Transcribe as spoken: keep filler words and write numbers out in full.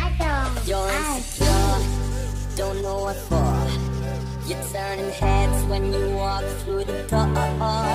I don't. You're insecure, don't know what for. You're turning heads when you walk through the door.